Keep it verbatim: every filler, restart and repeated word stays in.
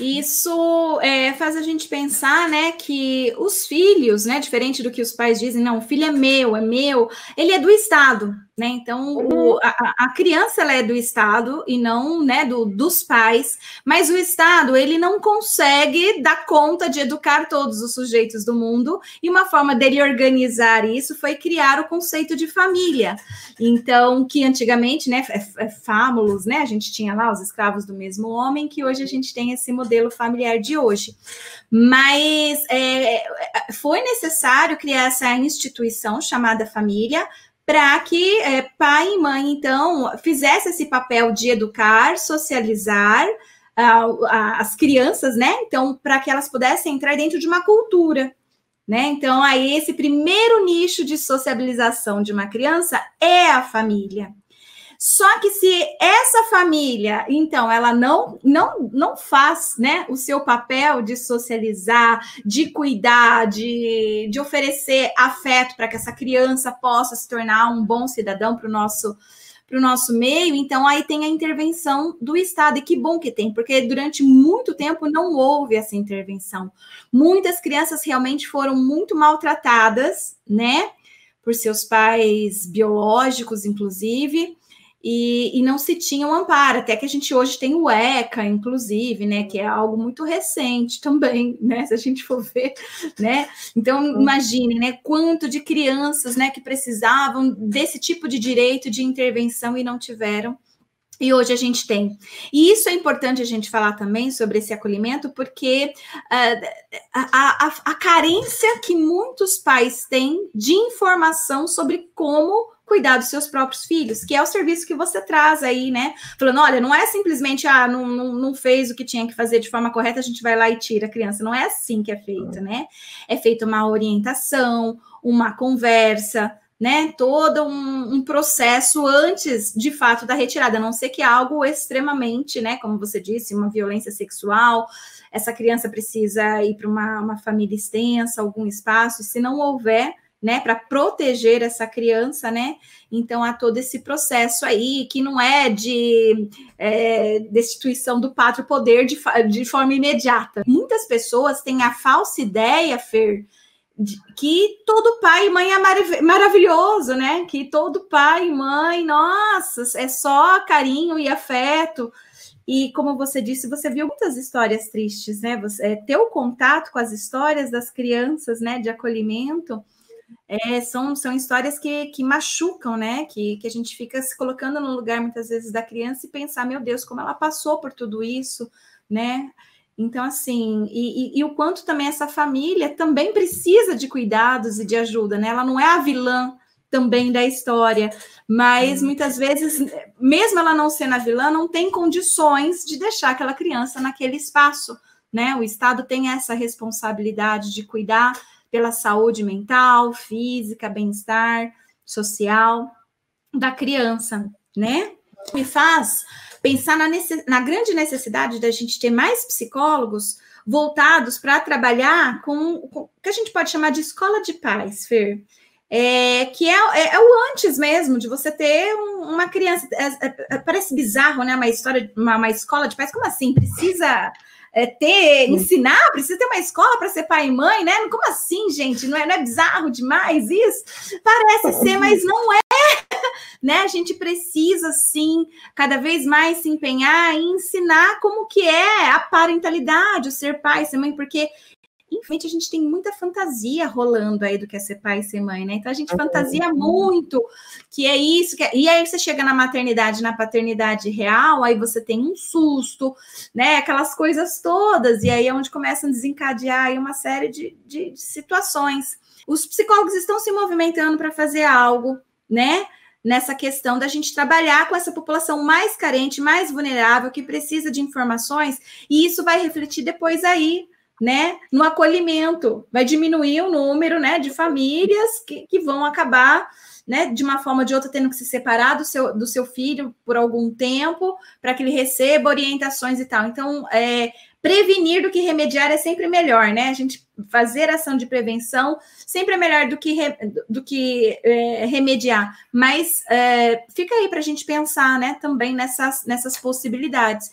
Isso é, faz a gente pensar, né, que os filhos, né, diferente do que os pais dizem, não, o filho é meu, é meu, ele é do Estado, né, então o, a, a criança ela é do Estado e não, né, do, dos pais, mas o Estado, ele não consegue dar conta de educar todos os sujeitos do mundo, e uma forma dele organizar isso foi criar o conceito de família, então, que antigamente, né, fámulos, né, a gente tinha lá os escravos do mesmo homem, que hoje a gente tem esse modelo modelo familiar de hoje, mas é, foi necessário criar essa instituição chamada família para que é, pai e mãe, então, fizesse esse papel de educar, socializar a, a, as crianças, né? Então, para que elas pudessem entrar dentro de uma cultura, né? Então, aí esse primeiro nicho de sociabilização de uma criança é a família. Só que se essa família, então, ela não, não, não faz, né, o seu papel de socializar, de cuidar, de, de oferecer afeto para que essa criança possa se tornar um bom cidadão para o nosso, pro nosso meio, então aí tem a intervenção do Estado, e que bom que tem, porque durante muito tempo não houve essa intervenção. Muitas crianças realmente foram muito maltratadas, né, por seus pais biológicos, inclusive, E, e não se tinha um amparo, até que a gente hoje tem o ECA, inclusive, né, que é algo muito recente também, né, se a gente for ver, né, então imagine, né, quanto de crianças, né, que precisavam desse tipo de direito de intervenção e não tiveram, e hoje a gente tem. E isso é importante a gente falar também sobre esse acolhimento, porque uh, a, a, a carência que muitos pais têm de informação sobre como cuidar dos seus próprios filhos, que é o serviço que você traz aí, né? Falando, olha, não é simplesmente, ah, não, não, não fez o que tinha que fazer de forma correta, a gente vai lá e tira a criança. Não é assim que é feito, né? É feita uma orientação, uma conversa, né? Todo um, um processo antes, de fato, da retirada, a não ser que algo extremamente, né? Como você disse, uma violência sexual, essa criança precisa ir para uma, uma família extensa, algum espaço, se não houver, né, para proteger essa criança, né, então há todo esse processo aí, que não é de é, destituição do pátrio poder de, de forma imediata. Muitas pessoas têm a falsa ideia, Fer, de que todo pai e mãe é marav maravilhoso, né, que todo pai e mãe, nossa, é só carinho e afeto. E como você disse, você viu muitas histórias tristes, né, você, é, ter o contato com as histórias das crianças, né, de acolhimento, É, são, são histórias que, que machucam, né? Que, que a gente fica se colocando no lugar, muitas vezes, da criança e pensar, meu Deus, como ela passou por tudo isso, né? Então, assim, e, e, e o quanto também essa família também precisa de cuidados e de ajuda, né? Ela não é a vilã também da história, mas, hum. muitas vezes, mesmo ela não sendo a vilã, não tem condições de deixar aquela criança naquele espaço, né? O Estado tem essa responsabilidade de cuidar pela saúde mental, física, bem-estar social da criança, né? Me faz pensar na, necess... na grande necessidade da gente ter mais psicólogos voltados para trabalhar com, com o que a gente pode chamar de escola de pais, Fer. É, que é, é, é o antes mesmo de você ter um, uma criança. É, é, parece bizarro, né? Uma história, uma, uma escola de pais, como assim? Precisa... É ter, ensinar, precisa ter uma escola para ser pai e mãe, né? Como assim, gente? Não é, não é bizarro demais isso? Parece ser, mas não é, né? A gente precisa, sim, cada vez mais se empenhar em ensinar como que é a parentalidade, o ser pai, ser mãe, porque, infelizmente, a gente tem muita fantasia rolando aí do que é ser pai e ser mãe, né? Então, a gente fantasia muito que é isso, que é... E aí você chega na maternidade, na paternidade real, aí você tem um susto, né? Aquelas coisas todas, e aí é onde começam a desencadear aí uma série de, de, de situações. Os psicólogos estão se movimentando para fazer algo, né? Nessa questão da gente trabalhar com essa população mais carente, mais vulnerável, que precisa de informações, e isso vai refletir depois aí, né, no acolhimento, vai diminuir o número, né, de famílias que, que vão acabar, né, de uma forma ou de outra, tendo que se separar do seu, do seu filho por algum tempo, para que ele receba orientações e tal. Então, é, prevenir do que remediar é sempre melhor, né, a gente fazer ação de prevenção sempre é melhor do que, re, do que é, remediar, mas é, fica aí para a gente pensar, né, também nessas, nessas possibilidades.